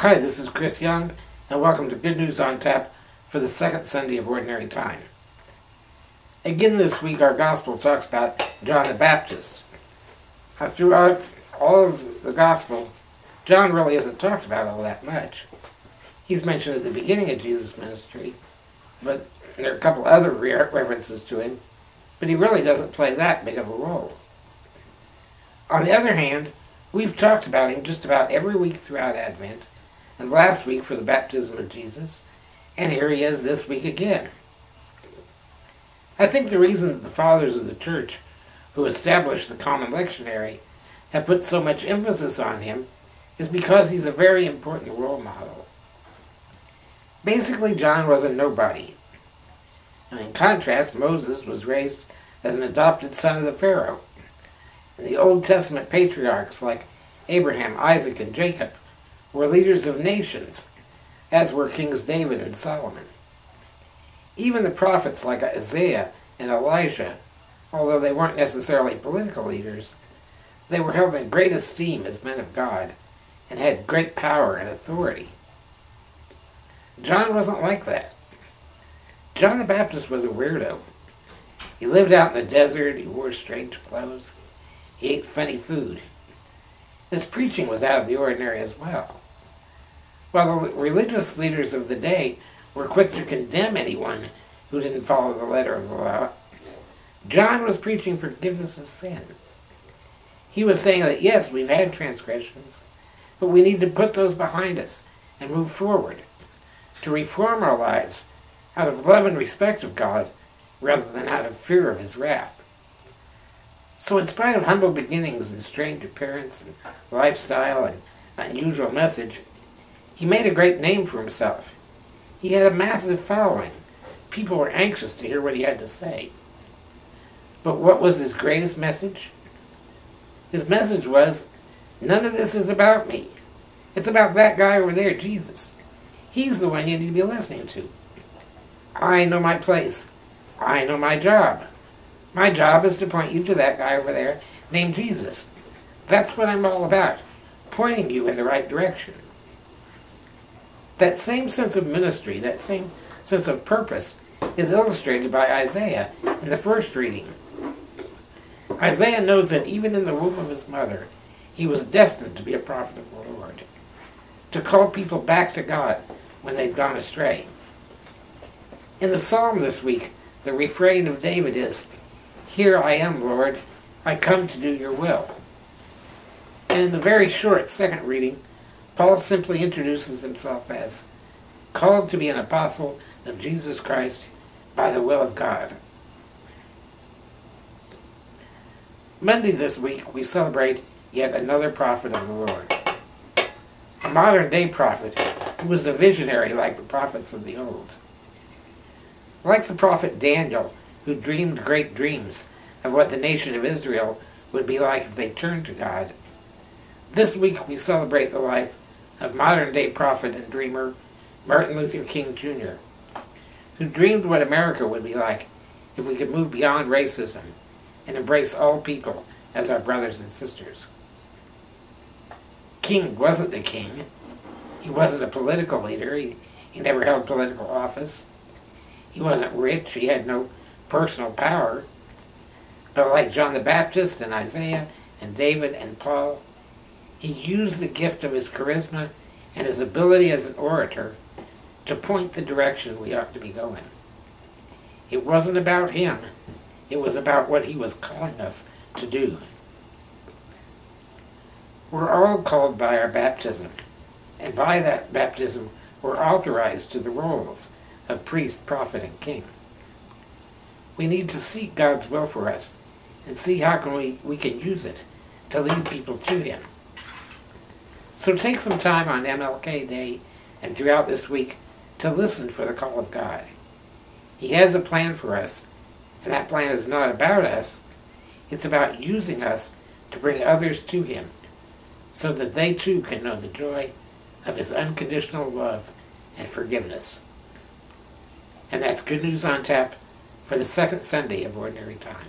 Hi, this is Chris Young, and welcome to Good News on Tap for the second Sunday of Ordinary Time. Again this week, our Gospel talks about John the Baptist. Now, throughout all of the Gospel, John really isn't talked about all that much. He's mentioned at the beginning of Jesus' ministry, but there are a couple other references to him, but he really doesn't play that big of a role. On the other hand, we've talked about him just about every week throughout Advent, and last week for the baptism of Jesus, and here he is this week again. I think the reason that the fathers of the church who established the common lectionary have put so much emphasis on him is because he's a very important role model. Basically, John was a nobody. And in contrast, Moses was raised as an adopted son of the Pharaoh. And the Old Testament patriarchs like Abraham, Isaac, and Jacob were leaders of nations, as were Kings David and Solomon. Even the prophets like Isaiah and Elijah, although they weren't necessarily political leaders, they were held in great esteem as men of God and had great power and authority. John wasn't like that. John the Baptist was a weirdo. He lived out in the desert, he wore strange clothes, he ate funny food. His preaching was out of the ordinary as well. While the religious leaders of the day were quick to condemn anyone who didn't follow the letter of the law, John was preaching forgiveness of sin. He was saying that, yes, we've had transgressions, but we need to put those behind us and move forward, to reform our lives out of love and respect of God rather than out of fear of his wrath. So in spite of humble beginnings and strange appearance and lifestyle and unusual message, he made a great name for himself. He had a massive following. People were anxious to hear what he had to say. But what was his greatest message? His message was, none of this is about me. It's about that guy over there, Jesus. He's the one you need to be listening to. I know my place. I know my job. My job is to point you to that guy over there named Jesus. That's what I'm all about, pointing you in the right direction. That same sense of ministry, that same sense of purpose, is illustrated by Isaiah in the first reading. Isaiah knows that even in the womb of his mother, he was destined to be a prophet of the Lord, to call people back to God when they'd gone astray. In the psalm this week, the refrain of David is, "Here I am, Lord, I come to do your will." And in the very short second reading, Paul simply introduces himself as called to be an apostle of Jesus Christ by the will of God. Monday this week, we celebrate yet another prophet of the Lord. A modern-day prophet who was a visionary like the prophets of the old. Like the prophet Daniel, who dreamed great dreams of what the nation of Israel would be like if they turned to God. This week we celebrate the life of modern-day prophet and dreamer Martin Luther King Jr., who dreamed what America would be like if we could move beyond racism and embrace all people as our brothers and sisters. King wasn't a king. He wasn't a political leader. He never held political office. He wasn't rich. He had no personal power, but like John the Baptist and Isaiah and David and Paul, he used the gift of his charisma and his ability as an orator to point the direction we ought to be going. It wasn't about him, it was about what he was calling us to do. We're all called by our baptism, and by that baptism we're authorized to the roles of priest, prophet, and king. We need to seek God's will for us and see how can we can use it to lead people to him. So take some time on MLK Day and throughout this week to listen for the call of God. He has a plan for us, and that plan is not about us. It's about using us to bring others to him so that they too can know the joy of his unconditional love and forgiveness. And that's Good News on Tap for the second Sunday of Ordinary Time.